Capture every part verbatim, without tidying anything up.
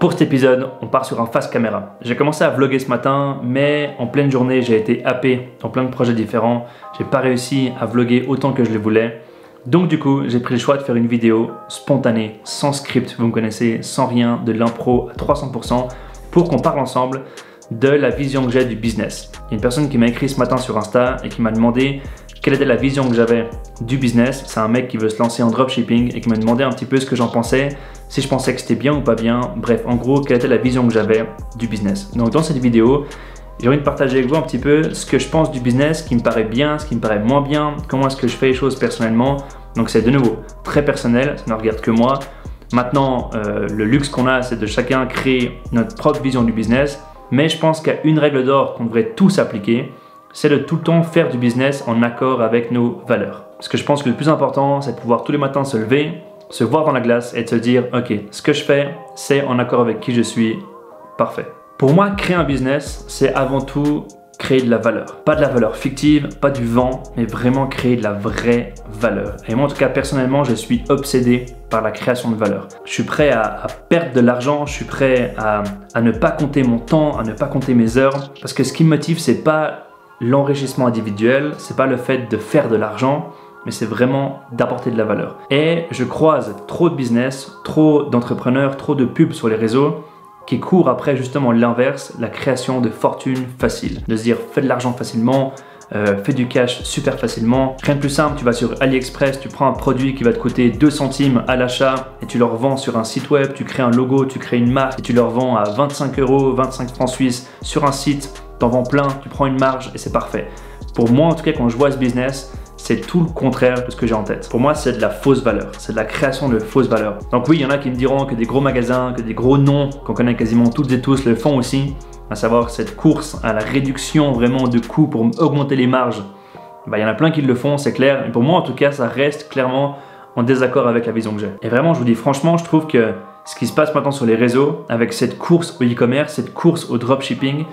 Pour cet épisode, on part sur un face caméra. J'ai commencé à vlogger ce matin, mais en pleine journée, j'ai été happé dans plein de projets différents. J'ai pas réussi à vlogger autant que je le voulais. Donc du coup, j'ai pris le choix de faire une vidéo spontanée, sans script, vous me connaissez, sans rien, de l'impro à trois cents pour cent, pour qu'on parle ensemble de la vision que j'ai du business. Il y a une personne qui m'a écrit ce matin sur Insta et qui m'a demandé quelle était la vision que j'avais du business. C'est un mec qui veut se lancer en dropshipping et qui me demandait un petit peu ce que j'en pensais, si je pensais que c'était bien ou pas bien, bref, en gros, quelle était la vision que j'avais du business. Donc dans cette vidéo, j'ai envie de partager avec vous un petit peu ce que je pense du business, ce qui me paraît bien, ce qui me paraît moins bien, comment est-ce que je fais les choses personnellement. Donc c'est de nouveau très personnel, ça ne regarde que moi. Maintenant, euh, le luxe qu'on a, c'est de chacun créer notre propre vision du business, mais je pense qu'il y a une règle d'or qu'on devrait tous appliquer, c'est de tout le temps faire du business en accord avec nos valeurs. Parce que je pense que le plus important, c'est de pouvoir tous les matins se lever, se voir dans la glace et de se dire « Ok, ce que je fais, c'est en accord avec qui je suis, parfait ». Pour moi, créer un business, c'est avant tout créer de la valeur. Pas de la valeur fictive, pas du vent, mais vraiment créer de la vraie valeur. Et moi, en tout cas, personnellement, je suis obsédé par la création de valeur. Je suis prêt à, à perdre de l'argent, je suis prêt à, à ne pas compter mon temps, à ne pas compter mes heures, parce que ce qui me motive, c'est pas l'enrichissement individuel, c'est pas le fait de faire de l'argent, mais c'est vraiment d'apporter de la valeur. Et je croise trop de business, trop d'entrepreneurs, trop de pubs sur les réseaux qui courent après justement l'inverse, la création de fortune facile. De se dire fais de l'argent facilement, euh, fais du cash super facilement. Rien de plus simple, tu vas sur AliExpress, tu prends un produit qui va te coûter deux centimes à l'achat et tu le revends sur un site web, tu crées un logo, tu crées une marque et tu le revends à vingt-cinq euros, vingt-cinq francs suisses sur un site. T'en vends plein, tu prends une marge et c'est parfait. Pour moi, en tout cas, quand je vois ce business, c'est tout le contraire de ce que j'ai en tête. Pour moi, c'est de la fausse valeur, c'est de la création de fausse valeur. Donc oui, il y en a qui me diront que des gros magasins, que des gros noms qu'on connaît quasiment toutes et tous le font aussi, à savoir cette course à la réduction vraiment de coûts pour augmenter les marges. Bah, il y en a plein qui le font, c'est clair. Et pour moi, en tout cas, ça reste clairement en désaccord avec la vision que j'ai. Et vraiment, je vous dis franchement, je trouve que ce qui se passe maintenant sur les réseaux, avec cette course au e-commerce, cette course au dropshipping,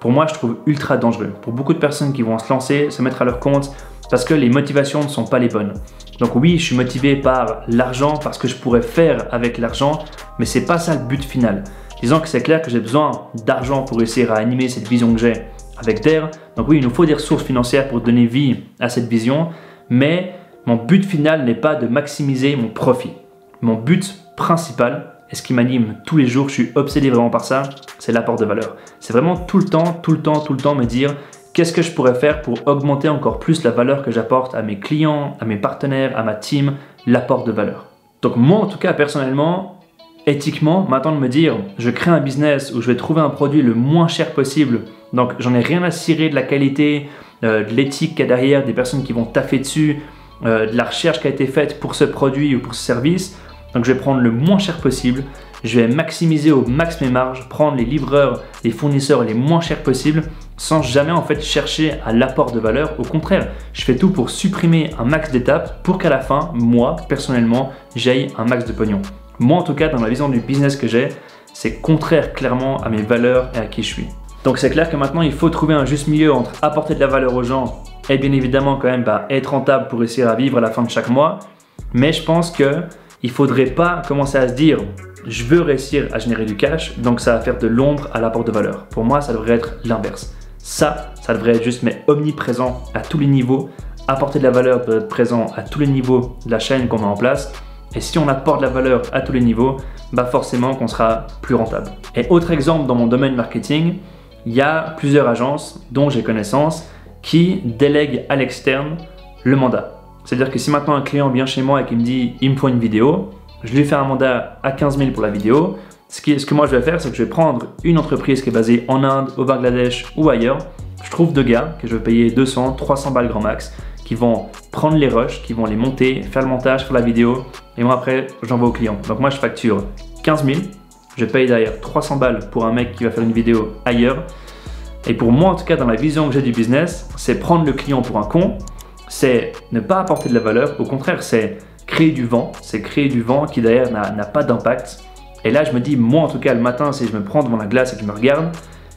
pour moi, je trouve ultra dangereux. Pour beaucoup de personnes qui vont se lancer, se mettre à leur compte, parce que les motivations ne sont pas les bonnes. Donc oui, je suis motivé par l'argent, parce que je pourrais faire avec l'argent, mais c'est pas ça le but final. Disons que c'est clair que j'ai besoin d'argent pour réussir à animer cette vision que j'ai avec DARE. Donc oui, il nous faut des ressources financières pour donner vie à cette vision, mais mon but final n'est pas de maximiser mon profit. Mon but principal, et ce qui m'anime tous les jours, je suis obsédé vraiment par ça, c'est l'apport de valeur. C'est vraiment tout le temps, tout le temps, tout le temps me dire qu'est-ce que je pourrais faire pour augmenter encore plus la valeur que j'apporte à mes clients, à mes partenaires, à ma team, l'apport de valeur. Donc moi en tout cas personnellement, éthiquement, maintenant de me dire je crée un business où je vais trouver un produit le moins cher possible, donc j'en ai rien à cirer de la qualité, euh, de l'éthique qu'il y a derrière, des personnes qui vont taffer dessus, euh, de la recherche qui a été faite pour ce produit ou pour ce service. Donc je vais prendre le moins cher possible, je vais maximiser au max mes marges, prendre les livreurs, les fournisseurs les moins chers possibles, sans jamais en fait chercher à l'apport de valeur. Au contraire, je fais tout pour supprimer un max d'étapes pour qu'à la fin, moi personnellement, j'aille un max de pognon. Moi en tout cas, dans la vision du business que j'ai, c'est contraire clairement à mes valeurs et à qui je suis. Donc c'est clair que maintenant, il faut trouver un juste milieu entre apporter de la valeur aux gens et bien évidemment quand même bah, être rentable pour réussir à vivre à la fin de chaque mois. Mais je pense que il ne faudrait pas commencer à se dire « je veux réussir à générer du cash, donc ça va faire de l'ombre à l'apport de valeur ». Pour moi, ça devrait être l'inverse. Ça, ça devrait être juste mais omniprésent à tous les niveaux. Apporter de la valeur peut être présent à tous les niveaux de la chaîne qu'on met en place. Et si on apporte de la valeur à tous les niveaux, bah forcément qu'on sera plus rentable. Et autre exemple dans mon domaine marketing, il y a plusieurs agences dont j'ai connaissance qui délèguent à l'externe le mandat. C'est-à-dire que si maintenant un client vient chez moi et qu'il me dit « il me faut une vidéo », je lui fais un mandat à quinze mille pour la vidéo. Ce, qui, ce que moi je vais faire, c'est que je vais prendre une entreprise qui est basée en Inde, au Bangladesh ou ailleurs. Je trouve deux gars que je vais payer deux cents, trois cents balles grand max, qui vont prendre les rushs, qui vont les monter, faire le montage, faire la vidéo. Et moi après, j'envoie au client. Donc moi je facture quinze mille, je paye derrière trois cents balles pour un mec qui va faire une vidéo ailleurs. Et pour moi en tout cas, dans la vision que j'ai du business, c'est prendre le client pour un con. C'est ne pas apporter de la valeur, au contraire, c'est créer du vent, c'est créer du vent qui derrière n'a pas d'impact. Et là, je me dis, moi en tout cas, le matin, si je me prends devant la glace et que je me regarde,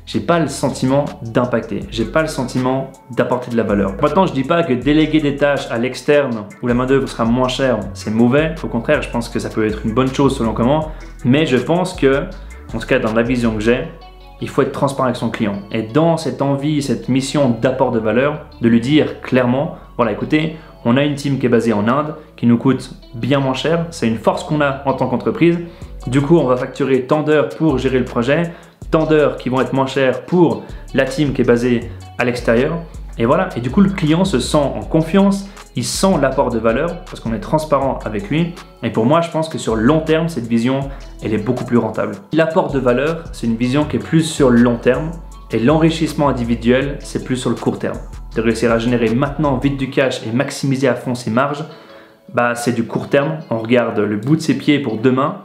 j'ai pas le sentiment d'impacter, j'ai pas le sentiment d'apporter de la valeur. Maintenant, je dis pas que déléguer des tâches à l'externe où la main-d'œuvre sera moins chère, c'est mauvais. Au contraire, je pense que ça peut être une bonne chose selon comment, mais je pense que en tout cas dans la vision que j'ai, il faut être transparent avec son client. Et dans cette envie, cette mission d'apport de valeur, de lui dire clairement, voilà, écoutez, on a une team qui est basée en Inde, qui nous coûte bien moins cher, c'est une force qu'on a en tant qu'entreprise. Du coup, on va facturer tant d'heures pour gérer le projet, tant d'heures qui vont être moins chères pour la team qui est basée à l'extérieur. Et voilà, et du coup, le client se sent en confiance, il sent l'apport de valeur parce qu'on est transparent avec lui. Et pour moi, je pense que sur le long terme, cette vision, elle est beaucoup plus rentable. L'apport de valeur, c'est une vision qui est plus sur le long terme et l'enrichissement individuel, c'est plus sur le court terme. De réussir à générer maintenant vite du cash et maximiser à fond ses marges, bah, c'est du court terme. On regarde le bout de ses pieds pour demain,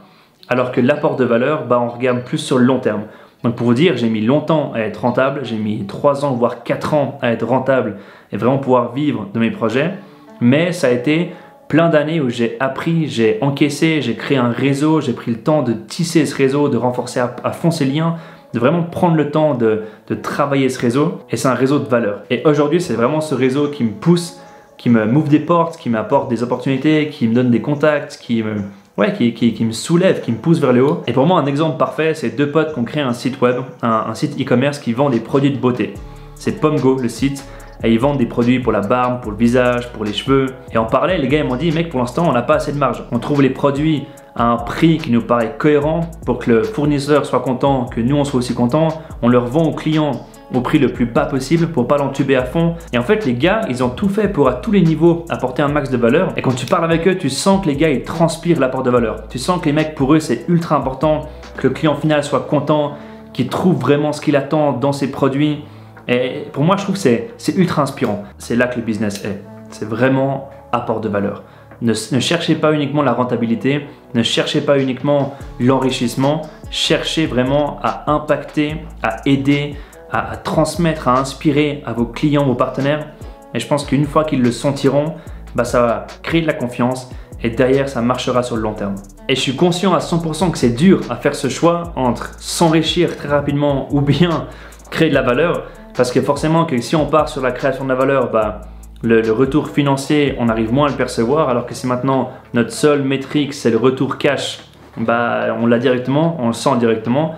alors que l'apport de valeur, bah, on regarde plus sur le long terme. Donc pour vous dire, j'ai mis longtemps à être rentable, j'ai mis trois ans voire quatre ans à être rentable et vraiment pouvoir vivre de mes projets, mais ça a été plein d'années où j'ai appris, j'ai encaissé, j'ai créé un réseau, j'ai pris le temps de tisser ce réseau, de renforcer à fond ces liens, de vraiment prendre le temps de, de travailler ce réseau, et c'est un réseau de valeur. Et aujourd'hui, c'est vraiment ce réseau qui me pousse, qui me m'ouvre des portes, qui m'apporte des opportunités, qui me donne des contacts, qui me... Ouais, qui, qui, qui me soulève, qui me pousse vers le haut. Et pour moi, un exemple parfait, c'est deux potes qui ont créé un site web, un, un site e-commerce qui vend des produits de beauté. C'est Pomgo, le site, et ils vendent des produits pour la barbe, pour le visage, pour les cheveux. Et en parallèle, les gars, ils m'ont dit, mec, pour l'instant, on n'a pas assez de marge. On trouve les produits à un prix qui nous paraît cohérent pour que le fournisseur soit content, que nous, on soit aussi content. On leur vend aux clients au prix le plus bas possible pour pas l'entuber à fond. Et en fait, les gars, ils ont tout fait pour à tous les niveaux apporter un max de valeur. Et quand tu parles avec eux, tu sens que les gars, ils transpirent l'apport de valeur. Tu sens que les mecs, pour eux, c'est ultra important que le client final soit content, qu'il trouve vraiment ce qu'il attend dans ses produits. Et pour moi, je trouve que c'est ultra inspirant. C'est là que le business est. C'est vraiment apport de valeur. Ne, ne cherchez pas uniquement la rentabilité, ne cherchez pas uniquement l'enrichissement, cherchez vraiment à impacter, à aider, à transmettre, à inspirer à vos clients, vos partenaires. Et je pense qu'une fois qu'ils le sentiront, bah ça va créer de la confiance et derrière, ça marchera sur le long terme. Et je suis conscient à cent pour cent que c'est dur à faire ce choix entre s'enrichir très rapidement ou bien créer de la valeur, parce que forcément que si on part sur la création de la valeur, bah, le, le retour financier, on arrive moins à le percevoir, alors que si maintenant notre seule métrique, c'est le retour cash, bah, on l'a directement, on le sent directement.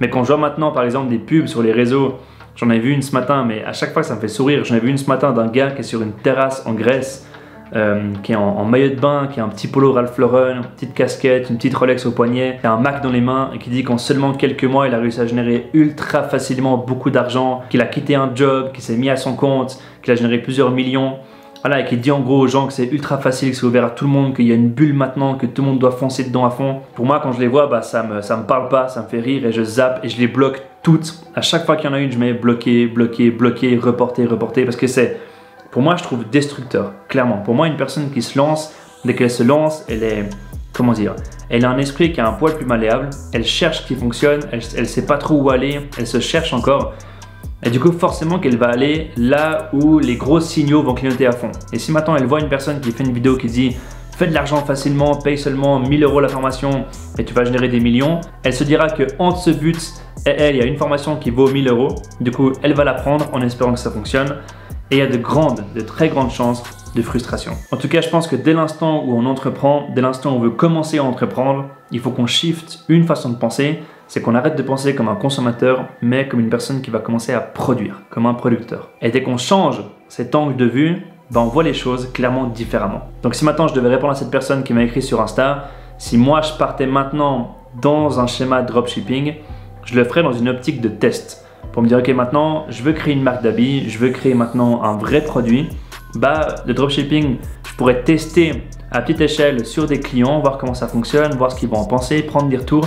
Mais quand je vois maintenant par exemple des pubs sur les réseaux, j'en ai vu une ce matin, mais à chaque fois ça me fait sourire, j'en ai vu une ce matin d'un gars qui est sur une terrasse en Grèce, euh, qui est en, en maillot de bain, qui a un petit polo Ralph Lauren, une petite casquette, une petite Rolex au poignet, qui a un Mac dans les mains et qui dit qu'en seulement quelques mois il a réussi à générer ultra facilement beaucoup d'argent, qu'il a quitté un job, qu'il s'est mis à son compte, qu'il a généré plusieurs millions. Voilà, et qui dit en gros aux gens que c'est ultra facile, que c'est ouvert à tout le monde, qu'il y a une bulle maintenant, que tout le monde doit foncer dedans à fond. Pour moi, quand je les vois, bah, ça me, ça me parle pas, ça me fait rire et je zappe et je les bloque toutes. À chaque fois qu'il y en a une, je mets bloqué, bloqué, bloqué, reporté, reporté, parce que c'est, pour moi, je trouve destructeur, clairement. Pour moi, une personne qui se lance, dès qu'elle se lance, elle est, comment dire, elle a un esprit qui a un poil plus malléable, elle cherche ce qui fonctionne, elle, elle sait pas trop où aller, elle se cherche encore. Et du coup, forcément qu'elle va aller là où les gros signaux vont clignoter à fond. Et si maintenant elle voit une personne qui fait une vidéo qui dit « Fais de l'argent facilement, paye seulement mille euros la formation et tu vas générer des millions », elle se dira que entre ce but et elle, il y a une formation qui vaut mille euros. Du coup, elle va la prendre en espérant que ça fonctionne. Et il y a de grandes, de très grandes chances de frustration. En tout cas, je pense que dès l'instant où on entreprend, dès l'instant où on veut commencer à entreprendre, il faut qu'on shift une façon de penser. C'est qu'on arrête de penser comme un consommateur, mais comme une personne qui va commencer à produire, comme un producteur. Et dès qu'on change cet angle de vue, bah on voit les choses clairement différemment. Donc si maintenant je devais répondre à cette personne qui m'a écrit sur Insta, si moi je partais maintenant dans un schéma dropshipping, je le ferais dans une optique de test. Pour me dire, ok, maintenant je veux créer une marque d'habits, je veux créer maintenant un vrai produit, bah le dropshipping, je pourrais tester à petite échelle sur des clients, voir comment ça fonctionne, voir ce qu'ils vont en penser, prendre des retours.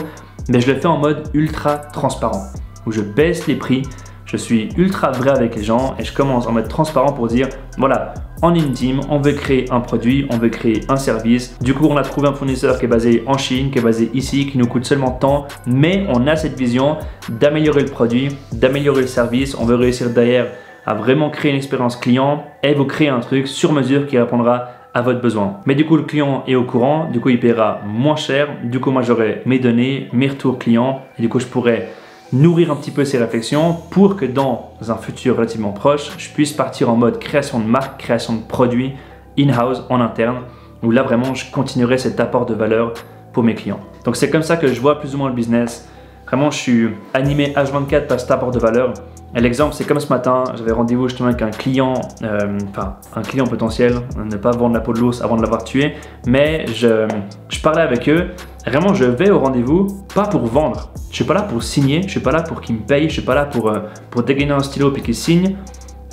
Mais je le fais en mode ultra transparent, où je baisse les prix, je suis ultra vrai avec les gens et je commence en mode transparent pour dire voilà, en intime, on veut créer un produit, on veut créer un service. Du coup, on a trouvé un fournisseur qui est basé en Chine, qui est basé ici, qui nous coûte seulement tant, mais on a cette vision d'améliorer le produit, d'améliorer le service. On veut réussir derrière à vraiment créer une expérience client et vous créer un truc sur mesure qui répondra à votre besoin. Mais du coup, le client est au courant, du coup, il paiera moins cher, du coup, moi, j'aurai mes données, mes retours clients, et du coup, je pourrais nourrir un petit peu ces réflexions pour que dans un futur relativement proche, je puisse partir en mode création de marque, création de produits, in-house, en interne, où là, vraiment, je continuerai cet apport de valeur pour mes clients. Donc, c'est comme ça que je vois plus ou moins le business. Vraiment, je suis animé H vingt-quatre par cet apport de valeur. L'exemple, c'est comme ce matin, j'avais rendez-vous justement avec un client, euh, enfin un client potentiel, ne pas vendre la peau de l'ours avant de l'avoir tué, mais je, je parlais avec eux. Vraiment, je vais au rendez-vous pas pour vendre. Je suis pas là pour signer, je suis pas là pour qu'ils me payent, je suis pas là pour, euh, pour dégainer un stylo puis qu'ils signent.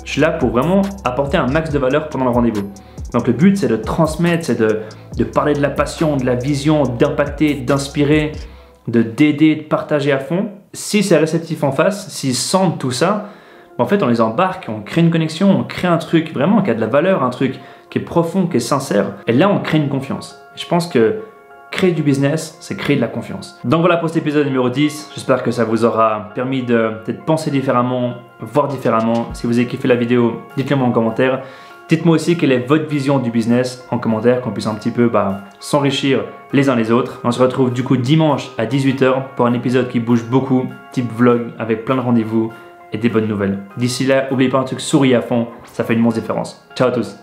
Je suis là pour vraiment apporter un max de valeur pendant le rendez-vous. Donc le but, c'est de transmettre, c'est de, de parler de la passion, de la vision, d'impacter, d'inspirer, de d'aider, de partager à fond. Si c'est réceptif en face, s'ils sentent tout ça, en fait on les embarque, on crée une connexion, on crée un truc vraiment qui a de la valeur, un truc qui est profond, qui est sincère. Et là on crée une confiance. Je pense que créer du business, c'est créer de la confiance. Donc voilà pour cet épisode numéro dix. J'espère que ça vous aura permis de peut-être penser différemment, voir différemment. Si vous avez kiffé la vidéo, dites-le moi en commentaire. Dites-moi aussi quelle est votre vision du business en commentaire, qu'on puisse un petit peu bah, s'enrichir les uns les autres. On se retrouve du coup dimanche à dix-huit heures pour un épisode qui bouge beaucoup, type vlog avec plein de rendez-vous et des bonnes nouvelles. D'ici là, n'oubliez pas un truc, souriez à fond, ça fait une immense différence. Ciao à tous.